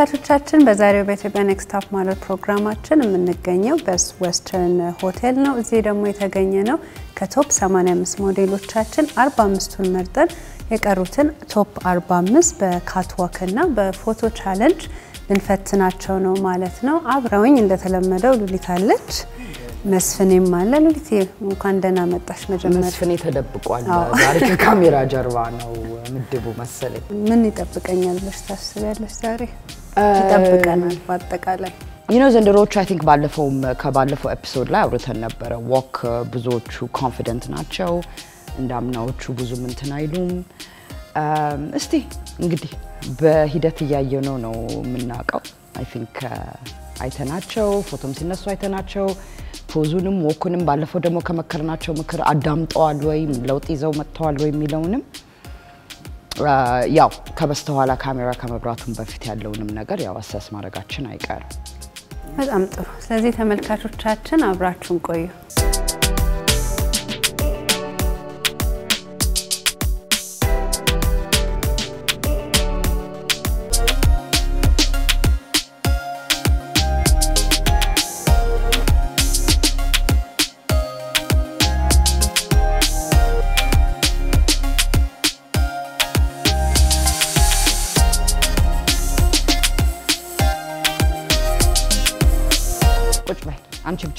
ተመልካቾቻችን በዛሬው በኢትዮጵያን ስታፍ ማለር ፕሮግራማችን የምንገኘው በዌስተርን ሆቴል ነው። እዚህ ደግሞ የተገኘ ነው ከቶፕ 85 ሞዴሎቻችን 45ቱን መርጠን የቀሩትን ቶፕ 45 በካትዋክ እና በፎቶ ቻሌንጅ ልንፈትናቸው ነው ማለት ነው። አብራውኝ እንደተለመደው ሉሊት አለች። መስፈኔም አለ ሉሊት እንኳን ደህና መጣሽ መጀመሪያ መስፈኔ ተደብቋል ዛሬ ካሜራ ጀርባ ነው ምድቡ መሰለኝ ምን ይጠብቀኛል መስታስ ስለያለሽ ዛሬ ይጠብቀናል በአጠቃላይ ዘንድሮች I think ከባለፈው ኤፒሶድ ላይ አውርተን ነበር walk ብዙዎቹ confident ናቸው እንዳምናዎቹ ብዙ ምን ተናይሉም እስቲ እንግዲህ በሂደት ያየነው ነው ምናቀው I think አይተናቸው ፎቶም ሲነሱ አይተናቸው ፖዙንም ወኩንም ባለፈው ደሞ ከመከርናቸው ምክር አዳምጣዋል ወይ ለውጥ ይዘው መጣዋል ወይ ሚለውንም ያው ከበስተኋላ ካሜራ ከመብራቱን በፊት ያለውንም ነገር ያው አሰስ ማረጋችን አይቀርም በጣም ጥሩ ስለዚህ ተመልካቾቻችን አብራችሁን ቆዩ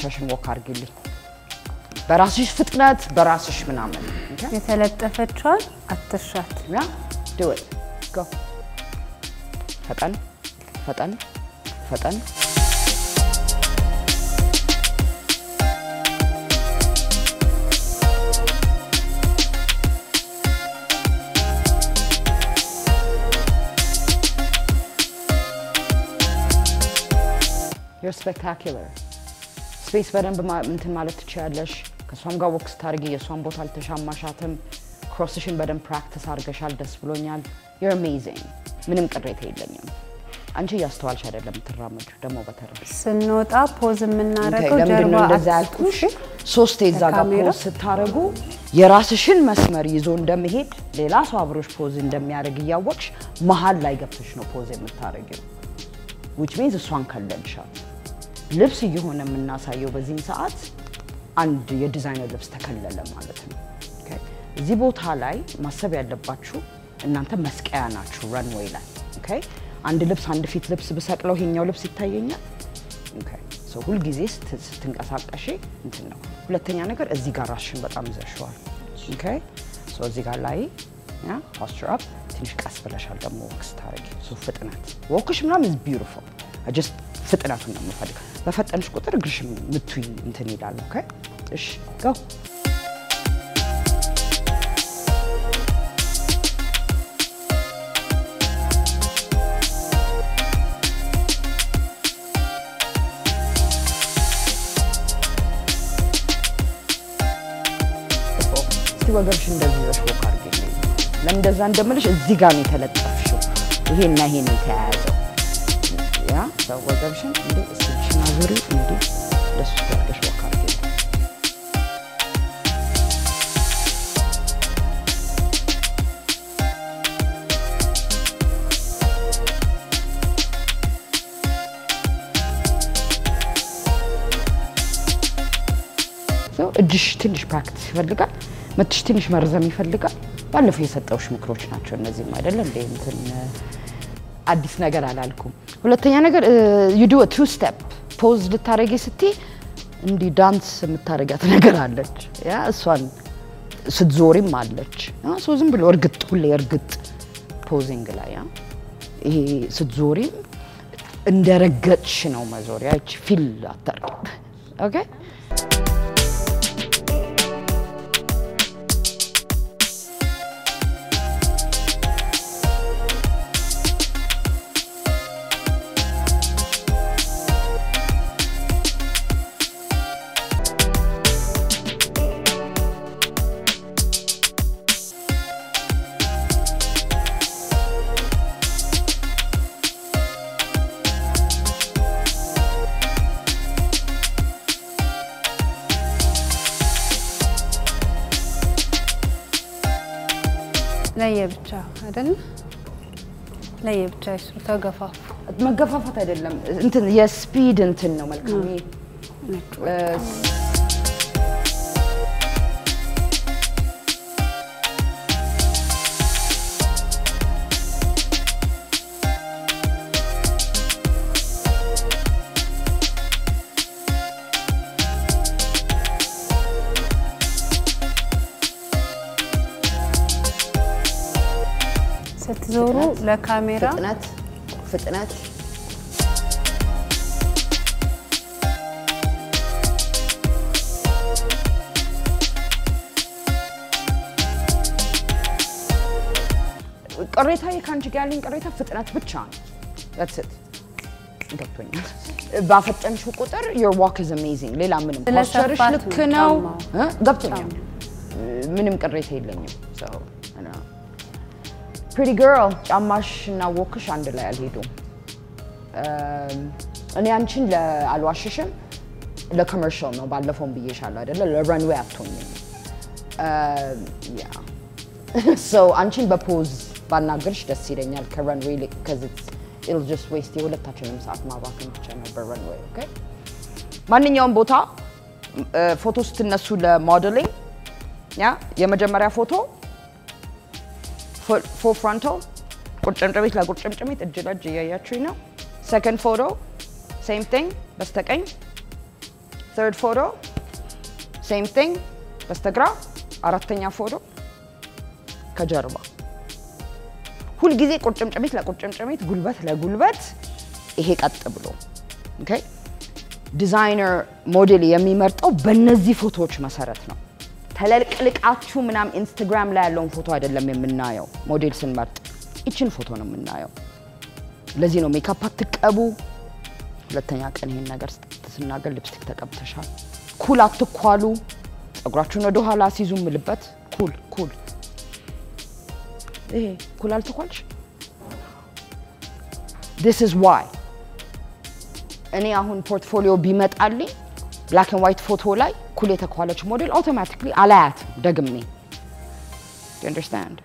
ቸሽን ወክ አርግልኝ በራስሽ ፍጥነት በራስሽ ምናምን የተለጠፈቻል አትሻት ያ do it go ፈጠን ፈጠን ፈጠን you're spectacular space በደም እንትን ማለት ትቻለሽ ከሷም ጋር ወክ ስታርጊ የሷም ቦታ አልተሻማሻትም cross-ን በደም practice አርገሻል ደስ ብሎኛል you're amazing ምንም ቅሬታ የለኝም አንቺ ያስተዋልሽ አይደለም ትራመዱ ደሞ በተረፈ ስንወጣ ፖዝ እናረጋው ጀርባ አዛልኩሽ ሶስት እዛ ጋር ፖዝ ስታረጉ የራስሽን መስመር ይዞ እንደምሄድ ሌላ ሰው አብሮሽ ፖዝ እንደሚያረግ ያወቅሽ መሃል ላይ ገብተሽ ነው ፖዝ የምታረጊው which means እሷን ከለልሻት ልብስ ይሆነ ምናሳየው በዚህም ሰዓት አንድ የዲዛይነር ልብስ ተከለለ ማለት ነው ኦኬ እዚህ ቦታ ላይ ማሰብ ያለባችሁ እናንተ መስቀያ ናችሁ runway ላይ ኦኬ አንድ ልብስ አንድ ፊት ልብስ በሰቅለው ይሄኛው ልብስ ይታየኛል ኦኬ ሶ ሁሉ ጊዜ ስትንቀሳቀሺ እንትን ነው ሁለተኛ ነገር እዚህ ጋር ራስሽን በጣም ዘሽዋል ኦኬ ሶ እዚህ ጋር ላይ ያ posture up ትንሽ ቀስ ብለሻል ደሞ ወክስ ታረጊ ሶ ፍጥነት ወክሽ ምናም is beautiful I just ፍጥነቱን ነው መፈልከው በፈጠንሽ ቁጥር ግርሽ ምትይ እንትን ይላል ኦኬ እሺ go ወገርሽ እንደዚህ ነው ወቃርገኝ ለምንደዛ እንደምልሽ እዚህ ጋር ነው ተለጣፍሽው ይሄና ይሄን ተያዘ ያ ወገርሽን እንደዚህ Very good. Let's start the show. So, እጅሽ ትንሽ practice ይፈልጋል መጥሽ ትንሽ መርዘም ይፈልጋል ባለፈው የሰጣውሽ ምክሮች ናቸው እነዚህም አይደለም እንደ እንትን አዲስ ነገር አላልኩም ሁለተኛ ነገር you do a two step ፖዝ ልታረጊ ስቲ እንዲ ዳንስ ምታረጋት ነገር አለች ያ እሷን ስትዞሪም አለች ሶ ዝም ብሎ እርግጥ ሁሌ እርግጥ ፖዚንግ ላይ ያ ይሄ ስትዞሪም እንደረገጥሽ ነው መዞሪያ እቺ ፊል አታርቂ ኦኬ ለየብቻ አይደል لا يبتش متوقفة متوقفة تدلم أنت يا سبيد أنت إنه مالكمية تزوروا لكاميرا فتنات قريتها هي كانت قالين قريتها فتنات بتشان That's it قلتوني بافتن شو قطر your walk is amazing ليلا منهم باشرش لك نو ضبطني منهم قريتها يلنيو so أنا Pretty girl, Amash na wokish andela alhido. Ani amchin la alwashishem, la commercial no bad la phone biyish alada la runway aptoni. Yeah. So amchin ba pose ba nagrish da sirenya la runway because it'll just waste you la touching saat ma wakin channel ba runway okay. Mani nyom bota photos tin nasula modeling. Yeah, yemajamara photo. Full frontal, second photo, same thing, third photo, same thing, photo, kajarba. Whole gize gulbat Okay, designer model photo هلالك أشوف منام إنستغرام لا لون فوتو هذا اللي مننايو موديل سنبرت إيشين فوتو نم مننايو لازينو ميك أب تكابو لا تنياك أنهي النجار النجار لبستك تكاب تشان كل أتقالو أقرأتونا دوها لاسيزوم ملبت كل إيه كل أتقالش This is why أنا هون portfolio بيمت علي black and white photo لاي كلية college model automatically على دقمني. Do you understand?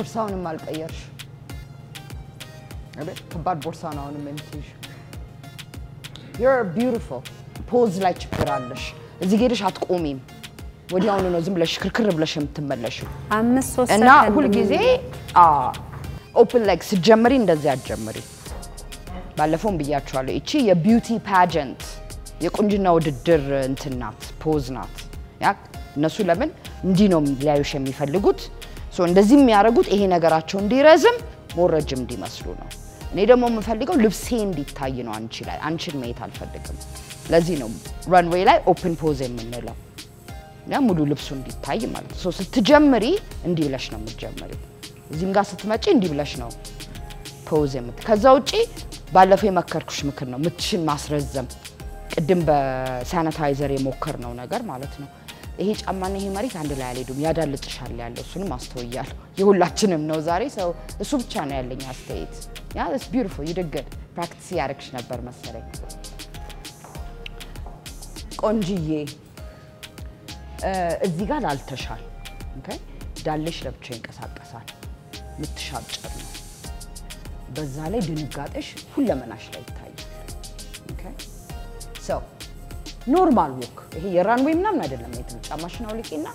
بورساون ما لقيرش عبد كبار بورساون هون منتيش You're beautiful pose like تقرالش إذا جيرش هتقومي ودي أنا نازم بلاش كركر بلاش متملش عمس وسهل أنا كل جزء open legs جمرين ده زاد جمرين بالفون بيجات شوالي إشي يا beauty pageant يكون جنا وددر إنترنت pose نات ياك الناس ولا من ندينهم لا يشم يفلقوت So in the zim yaragut ehinagaraton di razum, more rajum di masluno. Neda mom fadigo, lupsin di tayino anchila, anchil mate al fadigum. Lazino, runway like open pose in Manila. Namudu lupsun di tayimal. So sit jamari and di lashno jamari. Zingasat match in di lashno. Pose him. Kazauchi, balafema karkushmakarno, muchin masrazum. Dimba sanitizer mokarno nagar malatno. هیچ امانی هم ماری کند لالی دوم یاد دل تشر لالی دوستون ماستویار یه ولاتشنم نوزاری سو سوپ چنل لی ناستید یا that's beautiful you did good practice یارکش نبر مسری کنجیه ازیگا دل تشر okay دلش لب چین کسات متشاد چرنا بزاله دنگاتش خیلی مناش لایت تای okay normal walk. Here runway ምናምን አይደለም የተመጣጣ ማሽን አውልቂና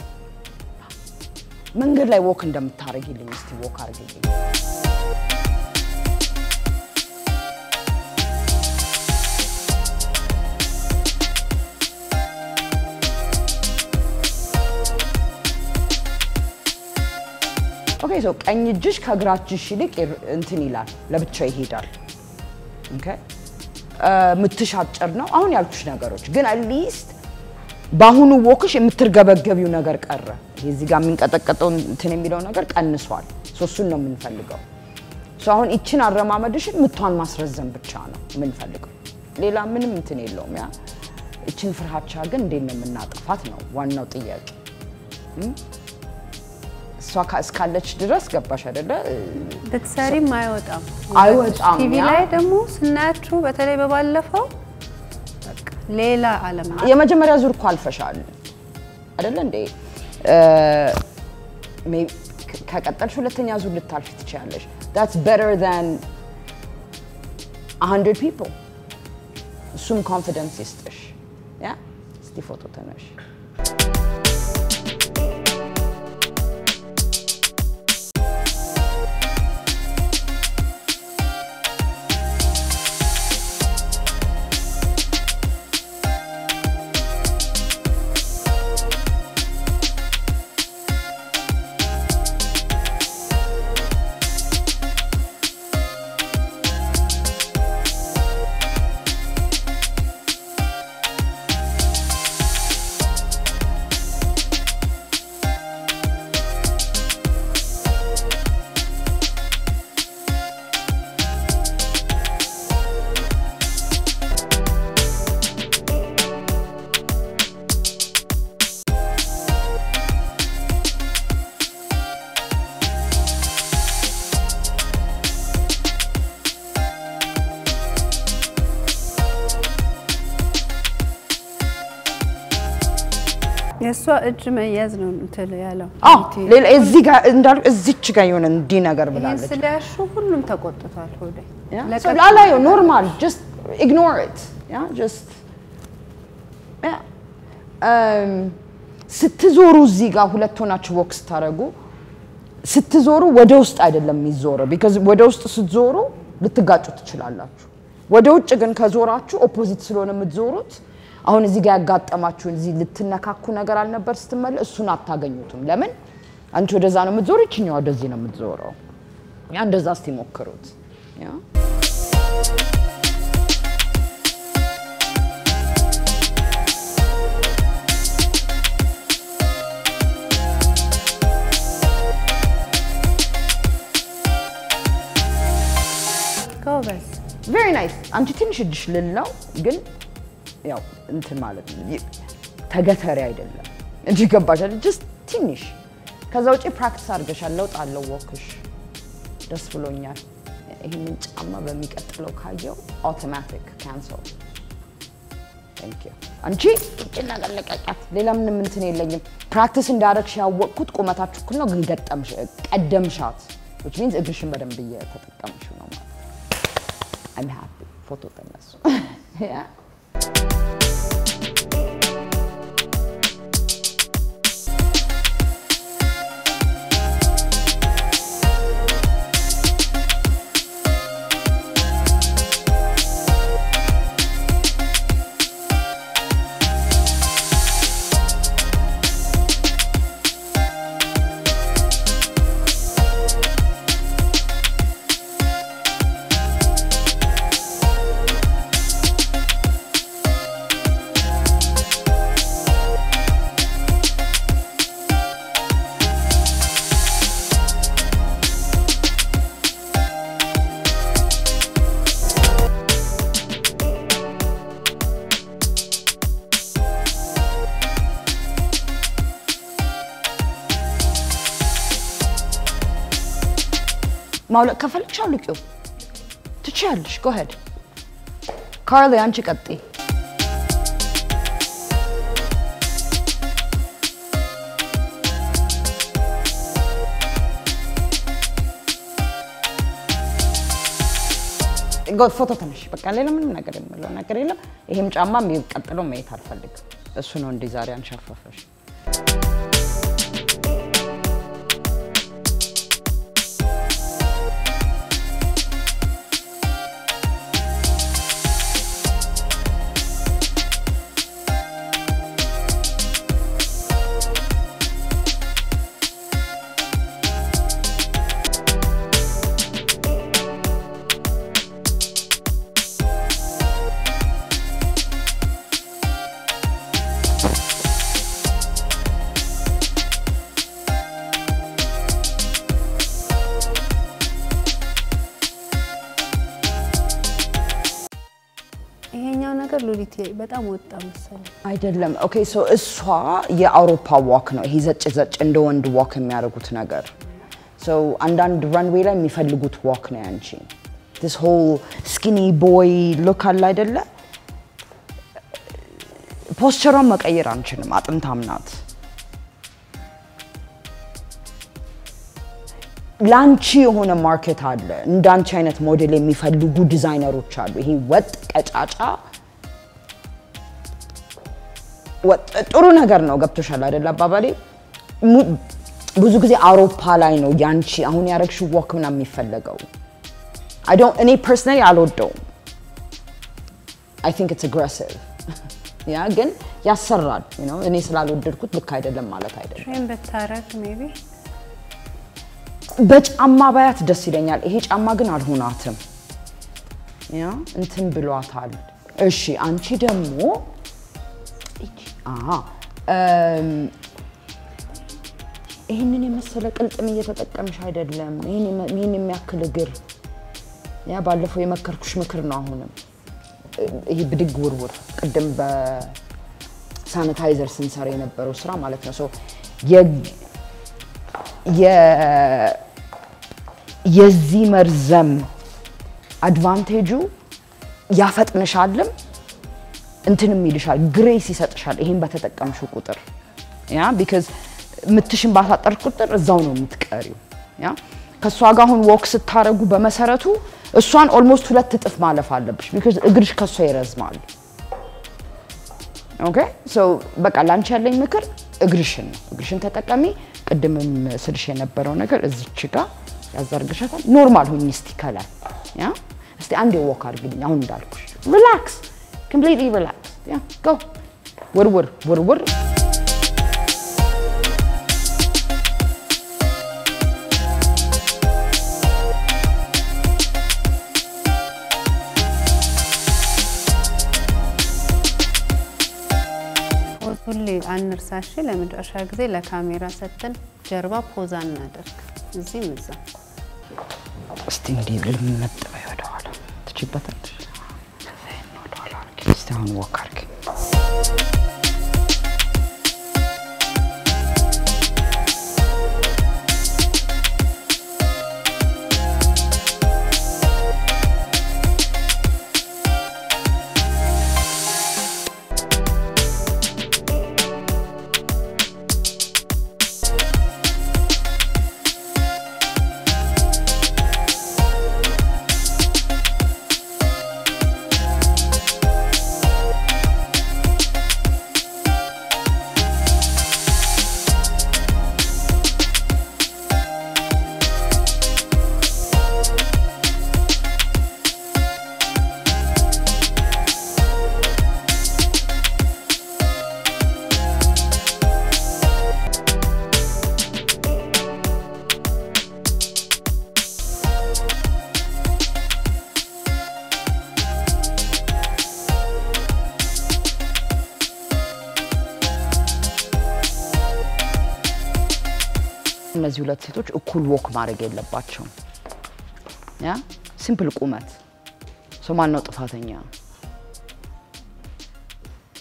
መንገድ ላይ walk እንደምታረጊልኝ እስቲ walk አርግልኝ Okay, so and you just kagrachich ilik entin ilal lebicha yidal. Okay? Mitishachir no. Ahun yalkush negeroch. Gin at least bahunu wokish emittergebeggebiu neger qerra. Yezi ga minqateqeton entin emilaw neger qanniswal. So sun no minfelgew. So ahun ichin arramamadishin mitwan masrezzem bicha no minfelgew. Lela minim entin yellowm ya. Ichin firhacha gin enden no minnatifat no wannaw tiyaqi. So I can't dress up. That's sorry, my old I was on TV light a moose, natural, but I never left. Leila Alama. Yamajamara Zur Qualfashan. I don't know. Maybe Kakatulatinas would be touched the challenge. That's better than 100 people. Some confidence is tish. Yeah? It's the photo tennis. So it's my yes no until yellow. Oh, little is ziga and dark is zichigayon and dinagar. Yes, there should not have got to Yeah, so Lalayo, normal, just ignore it. Yeah, just yeah. Sitizoru ziga who let Tonach walks Tarago. Sitizoru, Wadost added Lamizora because Wadost Suzoro, the Tagacho Chilalachu. Wadoch again Kazorachu, opposite Solona Mizorot. አሁን እዚህ ጋር ያጋጠማችሁ እዚህ ልትነካኩ ነገር አልነበርስ ተመለ እሱን አታገኙትም ለምን አንቺ ወደዛ ነው ምትዞሪች ነው ወደዚህ ነው ምትዞረው ያ እንደዛ እስቲ ሞክሩት ያ ጎበዝ very nice አንቺ ትንሽ ድሽልን ነው ግን Yeah, until ማለት ተገተሪ አይደለም እንጂ ገባሻል just ትንሽ ከዛ ወጪ ፕራክቲስ አድርገሻል ለውጥ አለው ወክሽ ደስ ብሎኛል ይሄንን ጫማ በሚቀጥለው ካየው automatic cancel thank you አንቺ እጭና ለቀቀት ሌላ ምንም እንትን የለኝም ፕራክቲስ እንዳደረግሽ ያወቅኩት ቁመታችሁ እኩል ነው ግን ገጠምሽ ቀደምሻት which means እግርሽን በደንብ እየተጠቀምሽ ነው ማለት I'm happy ፎቶ ተነሱ yeah Maula, kafeliksh aluqyo. T'challsh, go ahead. Carly, anchi qatti. go photo tanish. Pakkalelo man na karelo malo na karelo. Him chama me katalo me thar falik. Sunon desire an shafafish. But I'm with them. I did them. Okay, so it's Europa walk no. He's such and don't walk in Maragutunagar. So and then the runway line me fell good walk na anchi. This whole skinny boy look at Lidella posture on Macairanchen, Matam Tamnat Lanchi on a market adler, and Dan China's model me fell good designer Ruchard. He wet at what Torunagar no gap to Shaladella Babadi Buzuki Aro Palino Yanchi, Auniarek should walk on a mifelago. I don't, any personally, I don't know. I think it's aggressive. Yeah, again, Yasarad, you know, any salad could look at the Malatide. Train Betarak, maybe? But Amabayat Desidenyal, each Amagan Hunatum. Yeah, and Tim Biloatad. Is she Anchi Demo? Ah, any mistake? I'm here to take my share of them. Any mistake? Yeah, but if we make a mistake, انتنم ميلشال غريسي ساتشال ይሄን በተጠቀምሽው ቁጥር ያ because ምትሽን ባታጠር ቁጥር እዛው ነው የምትቀሪው ያ ከሷ ጋር አሁን ወክ ስታረጉ በመሰረቱ እሷን almost ሁለት ጥፍ ማለፍ አለብሽ because እግርሽ ከሷ ይረዝማል okay so በቃ ላንቺ ያለኝ ምክር እግርሽን ተጠቀሚ ቀድመም ስልሽ የነበረው ነገር እዚች ጋር ያዛርግሻታል ኖርማል ሆኝ እስቲ ካላል ያ እስቲ አንዴ ወክ አድርግልኝ አሁን እንዳልኩሽ relax completely relaxed. Yeah, go. Wur. Only under such a limit, ashagze la camera settle. Jerba posan nader. Zimiza. Stingy little nut. The cheap down walker. As you let it, you could walk Marigella Bachum. Yeah, simple kumat. So, man not Fatania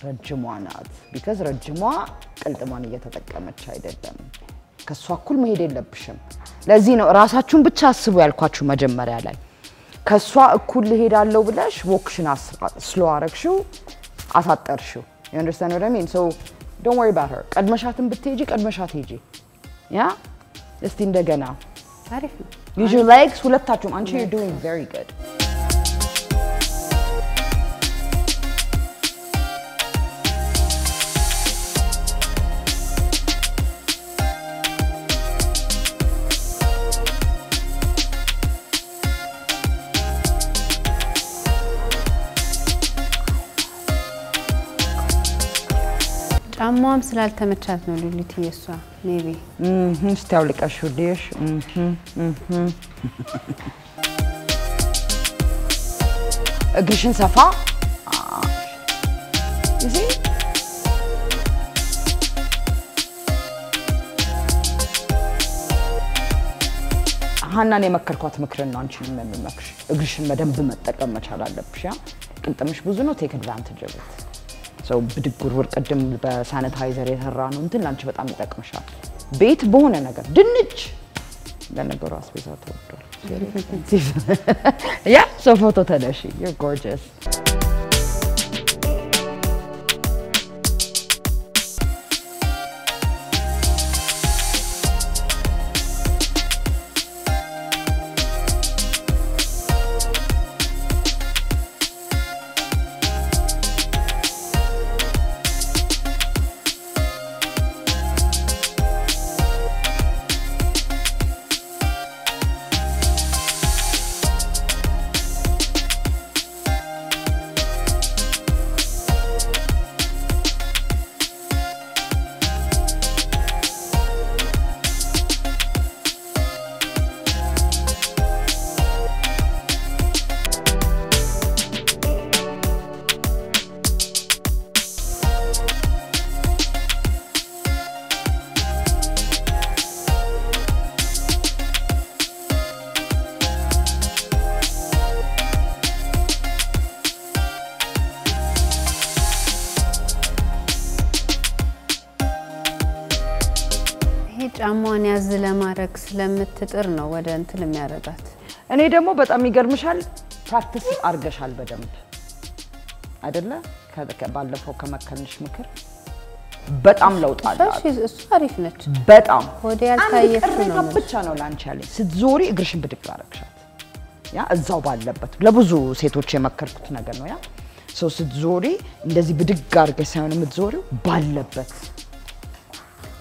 Rajumanat because Rajuma and the money yet at the Kamachai did them. Caswakul made a lapsham. Lazino Rasachum Bachas well, Quachumajam Marella. Caswa could lead our lowlash, walkshinas, slow arakshu, atarshu. You understand what I mean? So, don't worry about her. Admashatim Batiji, Admashatiji. Yeah? Let's do it again now. Use your legs. You're doing very good. Chamom slaltemechat no luliti yeswa maybe. Stawlik ashudish. A gishin safa. Is it? Hanna ne makarkwat makran nanchil memi maksh. A gishin madam bimatak amachala lapsha. Kintamish buzuno take advantage of it. So, bidgur work at them sanitizer it around until lunch with Amitak Masha. Bait bone and agar didn't then I go to hospital. Yeah, so photo Tadashi, you're gorgeous. Ammonia Zilamarex limited or no, whether until a maradat. And I don't know, but Amigar Michel practices Argashal Bedump. Adela, Kadakabala for Kamakan Schmucker. But I'm loud. She's sorry, Finch. But I'm. What they are saying is a channel and challenge. Sidzori, Grishim Bediclarkshat. Yeah, a Zawad, but Labuzu, Seto Chemakar Naganoya. So Sidzori, Desibidigargasan Midzori, Ballabet.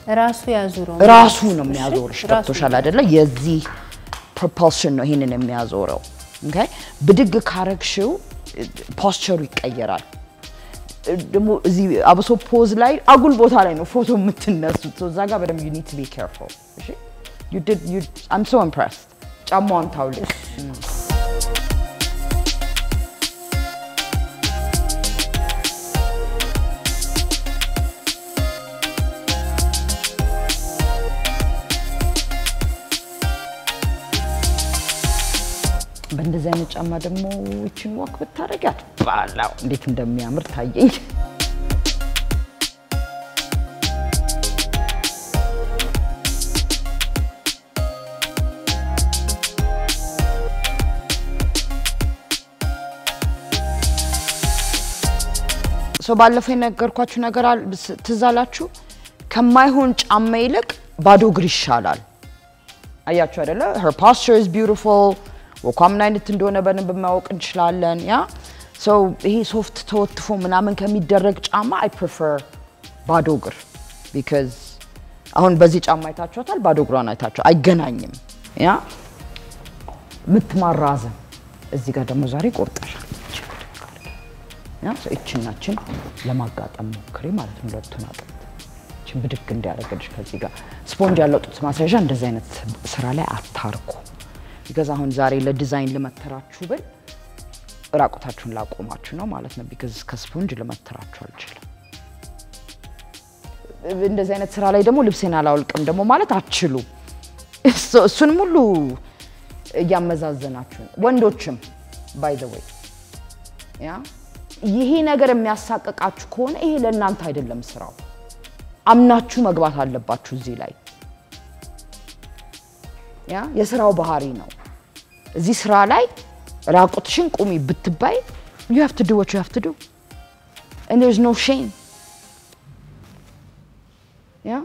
Rasu yazuro. Rasu no miyazoro. Shtato shaladela yazi propulsion no hine ne miyazoro. Okay? Bidig karakshu posturei kayeral. Demo zi abaso pose lai agul bothalai no photo mitnasut. So zaga beram you need to be careful. You did you. I'm so impressed. Chamon thaule. And then it's a madam which you walk with Taragat. Wow, little Damiamur Taye. So, Balafina Gurquachunagal Tizalachu, Kamaihunch Amelek, Badu Grishalal. Ayachadella, her posture is beautiful. So he's soft taught for me can be direct. I prefer Badogur because on Bazich am I touch or Badogran I touch. I gain him. Yeah, with my razor as the Gadamazari got. Yeah, so it's in a chin. Lamagat and Krimat and Lotunat. Chimbidic and Daragat Spongia lot of massage and design it Sarale at Tarko. Because I have a design that is not a good one. Because I have a design that yeah, yes, Bahari no. This Ralai, Rakotshink Umi Bitbai, you have to do what you have to do. And there's no shame. Yeah?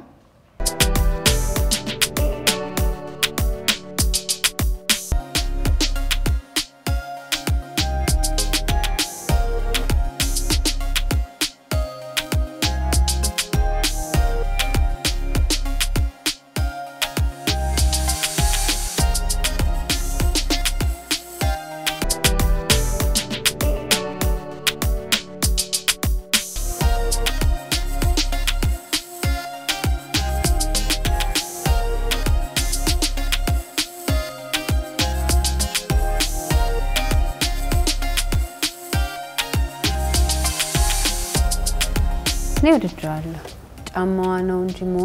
The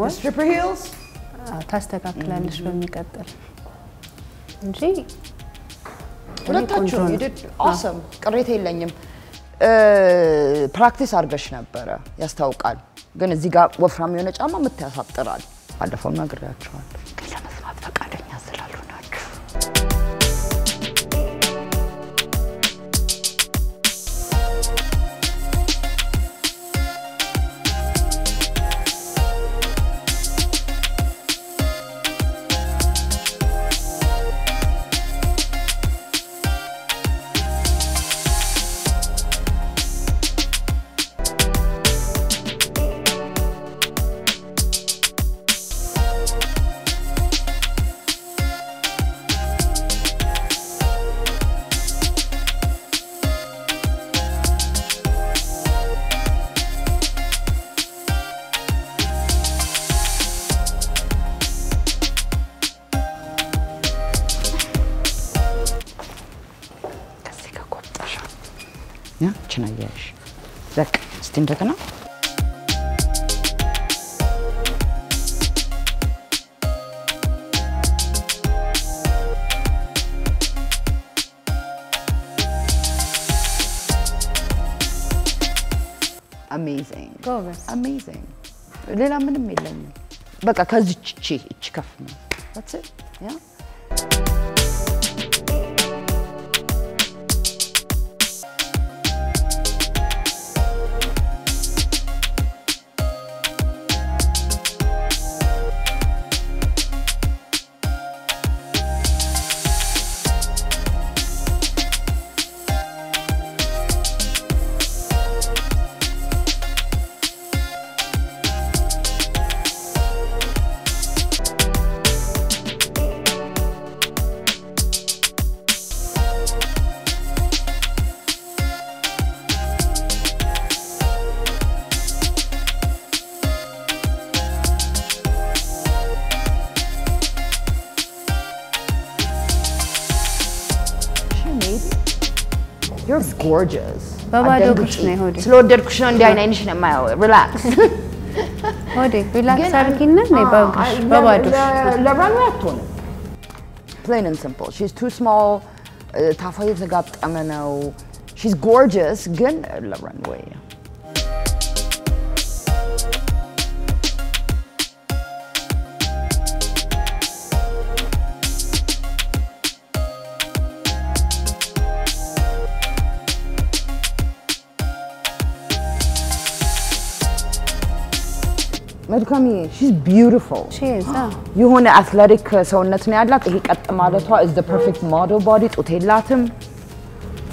stripper heels? You did awesome. Practice Chinayesh. Zak, stin takana. Amazing. Gorgeous. Amazing. Lila min milan. Baka kazichi ichkafna. That's it. Yeah. You're gorgeous. Baba do kushne hodi. Slow der kushne di aina nishne mayo. Relax. Hodi, relax. Arkinna ne bagush. Baba do. Labrana plain and simple. She's too small. Tafayev zagat amano. She's gorgeous. Gan labranway. She's beautiful. She is. You want an athletic, so nothing like that. Is the perfect model body. To take Latin.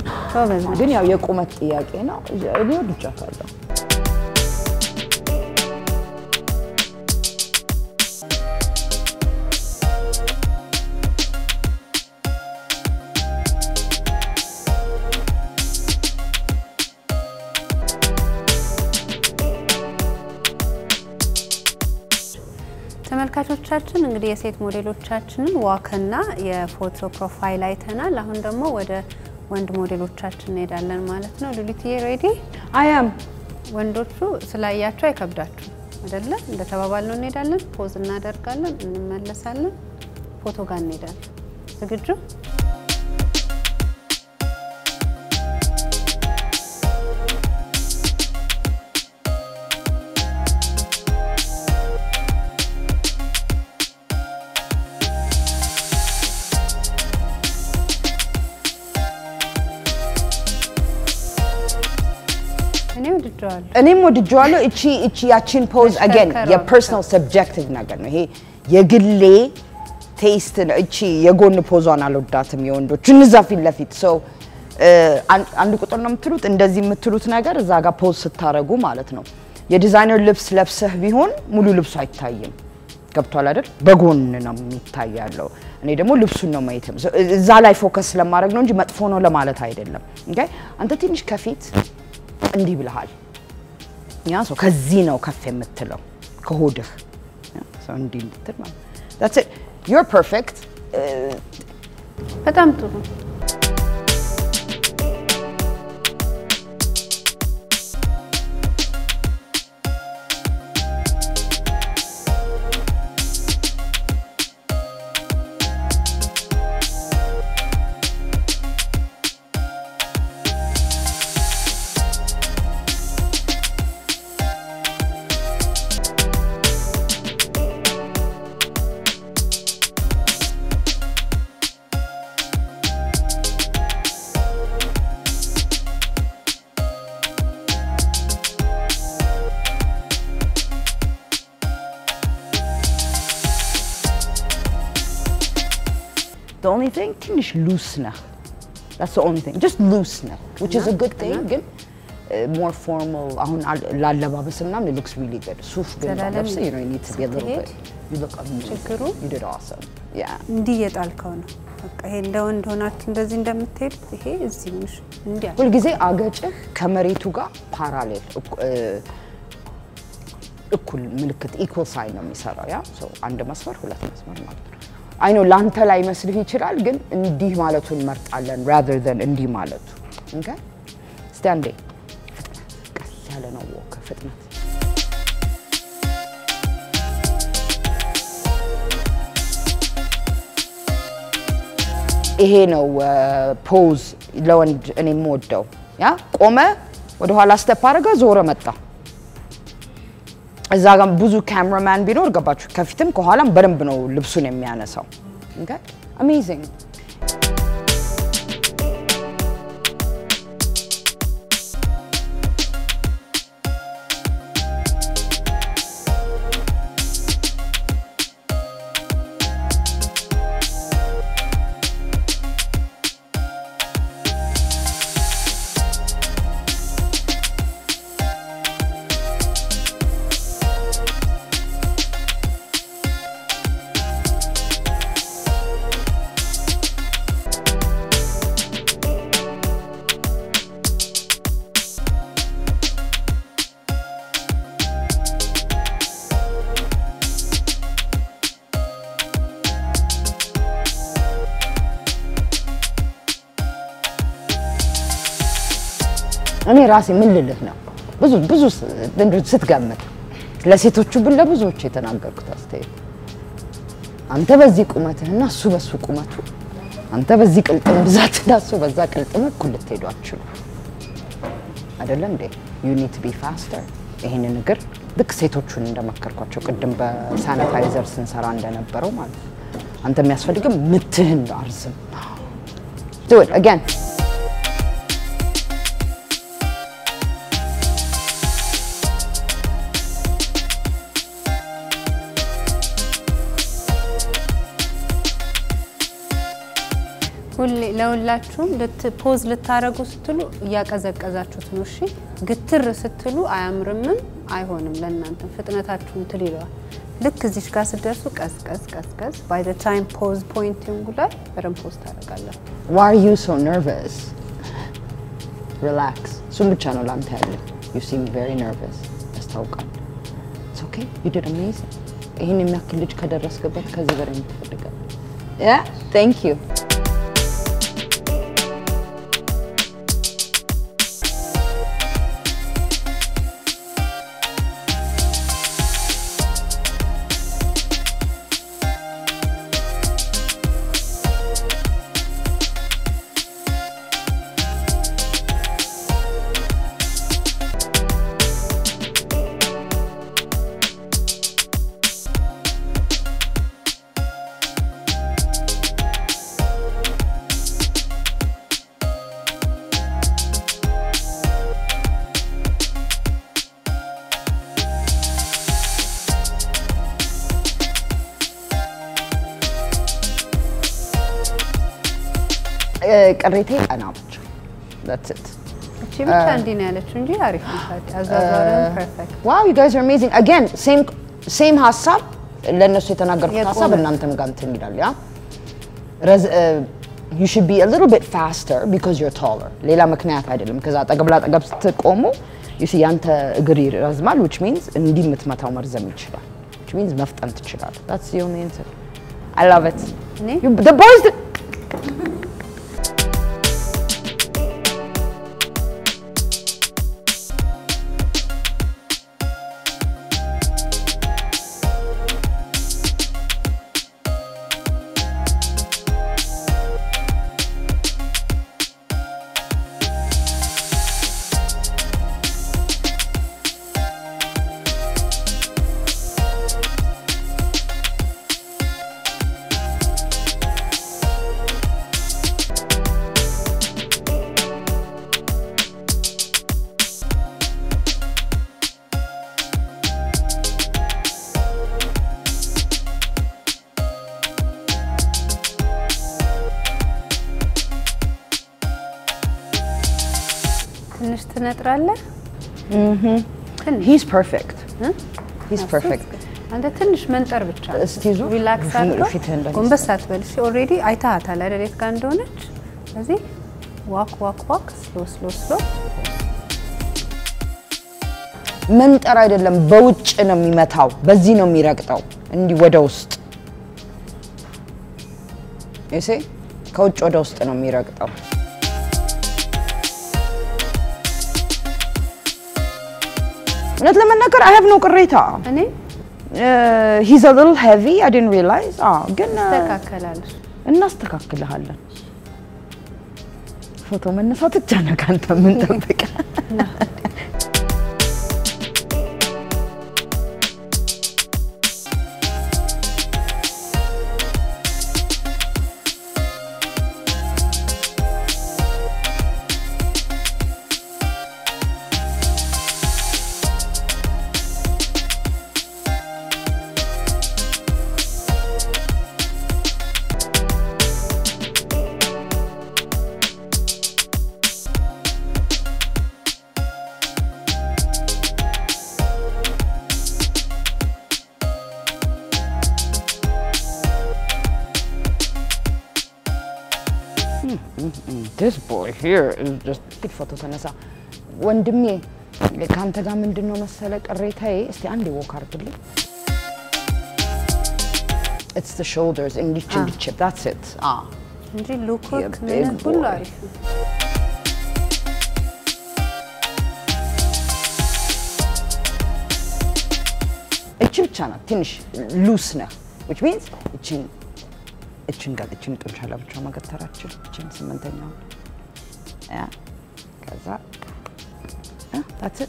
Dunya, you come at Iake. No, you do just ተመልካቾቻችን እንግዲህ የሴት ሞዴሎቻችንን ዋክና የፎቶ ፕሮፋይል አይተናል አሁን ደግሞ ወደ ወንድ ሞዴሎቻችን እንሄዳለን ማለት ነው ሉሊትዬ ሬዲ አይ አም ወንዶቹ ስላያቸው አይከብዳችሁ አይደለ እንደተባባልነው እንሄዳለን ፖዝ እናደርጋለን እንመለሳለን ፎቶ ጋር እንሄዳለን ዝግጁ Anymore, the drawer, itchy, pose again. Your personal subjective nagan. He, your gilly taste and itchy, you're going to pose on a lot of them. You on the Trinizafil left so and look on truth and does him truth nagar zaga pose tarago malatno. Your designer lips left Savihon, Mulu lips like Tayim. Captoladder, Bagon and Tayalo. And it a mulupsunum item. So Zalai focus la maragnon, you met phono la malatidella. Okay? And the tinch cafet. And the Bilhal. Yeah, so Casino Cafe Metello. Cohoder. So indeed, that's it. You're perfect. But I'm too. The only thing, tinish loosna. That's the only thing. Just loosna, which is a good thing. More formal. It looks really good. You know, you need to be a little bit. You look amazing. You did awesome. Yeah. Diet alcohol. Equal sign on Misara, yeah? So under Maswar, who left Maswar. I know Lantala Masri Chiralgan, Indi Malatul Mart Alan rather than Indi Malat. Okay? Standing. Castellano Walker Fitness. Here no pose, low and any mode though. Yeah? Come, what do I last step paraga Zora Metta? As a buzu cameraman, be no gabachu, Kafitim Kohalam, Bermbano, Lubsunem Yanasa. Okay? Amazing. أنا راسي من اللي هنا بزوز دندرت ستجمد لسيتو تشوبل لا بزوز شيء تناقر كتاستي أنت بزيك أمته الناس سو بس أمته أنت بزيك الأمزات الناس سو بزاك الأمر كل تيجي واتشلو هذا لم ده you need to be faster هنا نقر دك سيتو تشون ده مكر كاتشو قدم بسانيتايزر سنسران ده نبرو مال أنت مياسفلك متهن عرسم do it again. لو لاتشون لتبوز للتارجو ستلو يا كذا كذا شو تنوشي قتر ستلو عام رمم عيونهم لأن أنتم فتنة تاتشون تريلا لك زيش كاس درسو كاس كاس كاس كاس by the time pose point ينقوله برم pose تارجاله. Why are you so nervous? Relax. سوم بتشانو لام تهلي. You seem very nervous. استوقع. It's okay. You did amazing. هني ما كلش كذا رسك بس كذا برم تفرقة. Yeah. Thank you. That's it. Wow, you guys are amazing. Again, same hasab. You should be a little bit faster because you're taller. You see, which means that's the only answer. I love it. The boys did. He's perfect. Huh? He's perfect. And the tennis mentor with chance. Relax. Already I thought I let it can do it. Walk, walk, walk. Slow, slow, slow. Mentor I did them boach and a mimetao, Bazino Miracto, and you were dosed. You see? Coach or dosed and a miracto. I have no correta. He's a little heavy, I didn't realize. Ah, good. This boy here is just big photos and asa. When do me? Can't I come into no select a rate? It's the Andy Walker. It's the shoulders and the chin chip. That's it. Ah. Look at big boy. A chip channel, tinge loose now, which means a chin. Chin got the chin to tell of Chamagatarachi, chin cement. Yeah, that's it.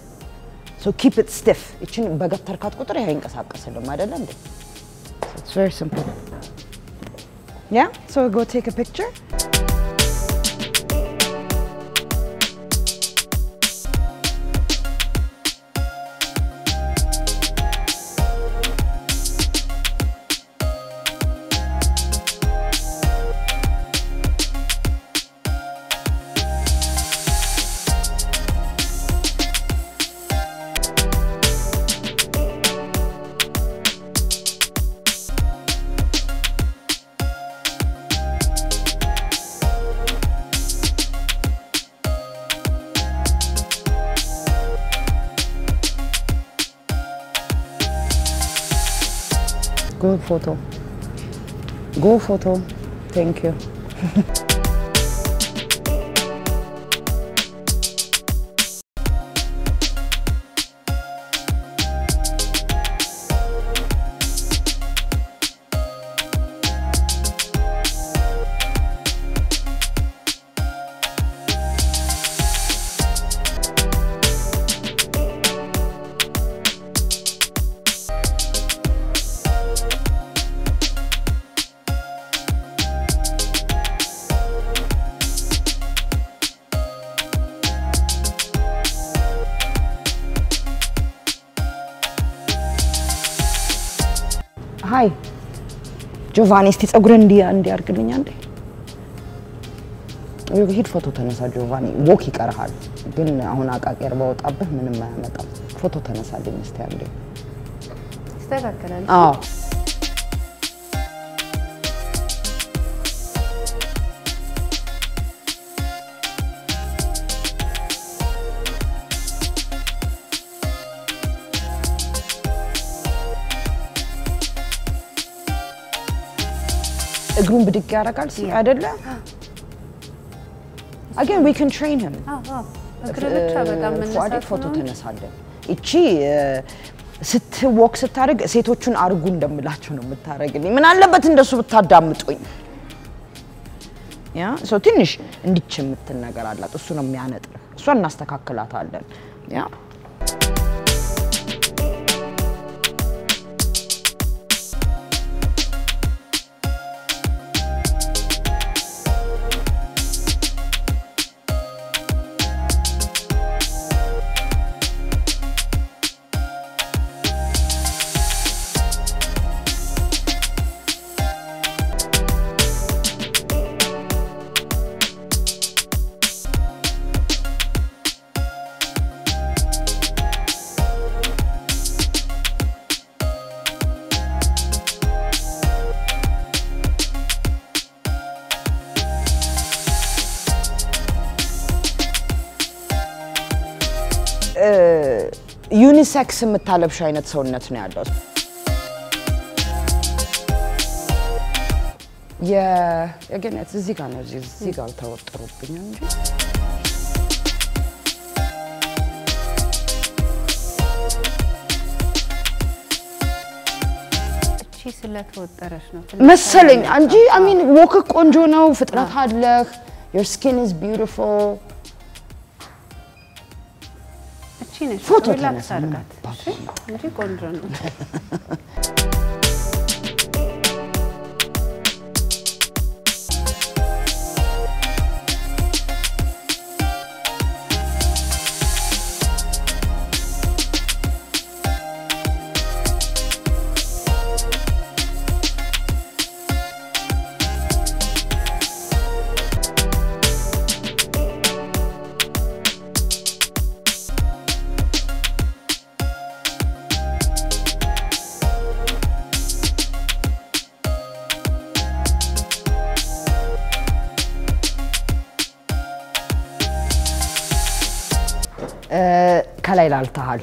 So keep it stiff. It's in Bagatarkat Kotrehanga. It's very simple. Yeah, so go take a picture. Good photo. Go photo. Thank you. Hi, Giovanni. Stis ogrendia and the arcadinyande. You hit photo tennis at Giovanni. Walkie carhard. Then Honaka about up and Mamma. Photo tennis at the Mr. Oh, again, we can train him. Yeah, so finish. Yeah. ዩኒሴክስ የምታለብሽ አይነት ሰውነት ነው ያለው again it's እዚህ ጋር ነው እዚህ ጋር ተወጥሮብኝ እንጂ እቺ ስለተወጠረሽ ነው መሰለኝ አንጂ I mean ወክ ቆንጆ ነው ፍጥረት አለህ your skin is beautiful Photo relax argat. Anji konjon. ከላይ ላልታል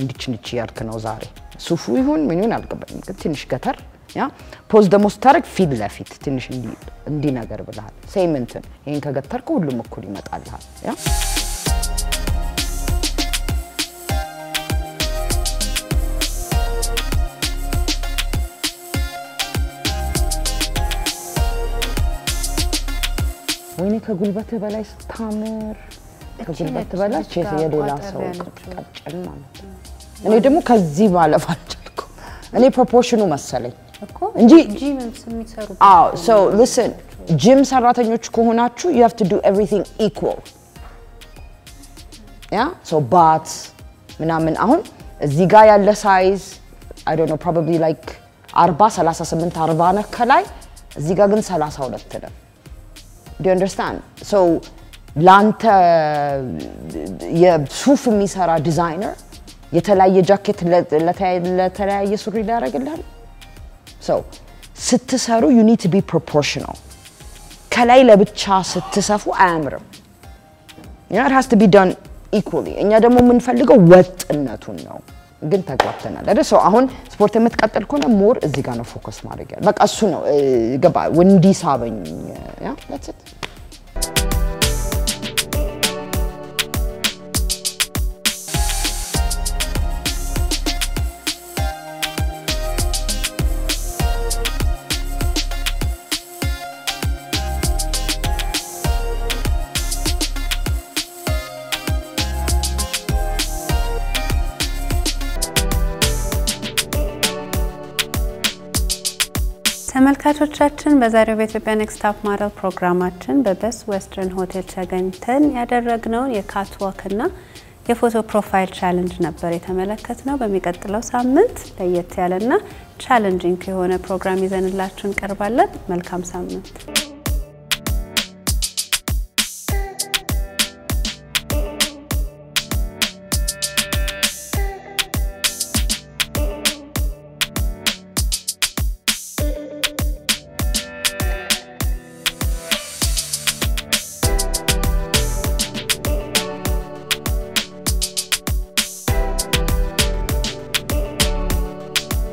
እንድችንች ያርክ ነው ዛሬ ሱፉ ይሁን ምን ይሁን አልቀበልም ትንሽ ገተር ያ ፖዝ ደሞ ስታርክ ፊል ለፊት ትንሽ እንዲ ነገር ብለሃል ሴም እንትን ይሄን ከገተርኩ ሁሉም እኩል ይመጣልሃል ያ ወይኔ ከጉልበት በላይ ስታምር ከጉልበት በላይ ቼስ የዶላ ሰው ቀጭን ማለት ነው እኔ ደግሞ ከዚህ ባለፍ አልችልኩ እኔ ፕሮፖርሽኑ መሰለኝ እኮ እንጂ ጂም ስሚሰሩ አዎ so listen ጂም ሰራተኞች ከሆናችሁ you have to do everything equal yeah so but ምናምን አሁን እዚህ ጋር ያለ ሳይዝ I don't know probably like 40 38 40 ነክ ላይ እዚህ ጋር ግን 32 ነው do you understand so Lanta የሱፍ የሚሰራ ዲዛይነር የተለያየ ጃኬት ለተለያየ ሱሪ ዳረግልሃል so ስትሰሩ you need to be proportional ከላይ ለብቻ ስትሰፉ አያምርም it has to be done equally እኛ ደግሞ የምንፈልገው ወጥነቱን ነው ግን ተጓተናል አይደል so አሁን ስፖርት የምትቀጥል ከሆነ ሞር እዚህ ጋር ነው ፎከስ ማድረግ ያለ በቃ እሱ ነው ገባ ወንዲ ሳበኝ ያ that's it ተመልካቾቻችን በዛሬው በኢትዮጵያ ኔክስት አፕ ሞዴል ፕሮግራማችን በበስ ዌስተርን ሆቴል ተገኝተን ያደረግነው የካትዋክ እና የፎቶ ፕሮፋይል ቻሌንጅ ነበር የተመለከትነው በሚቀጥለው ሳምንት ለየት ያለና ቻሌንጂንግ የሆነ ፕሮግራም ይዘንላችሁ እንቀርባለን መልካም ሳምንት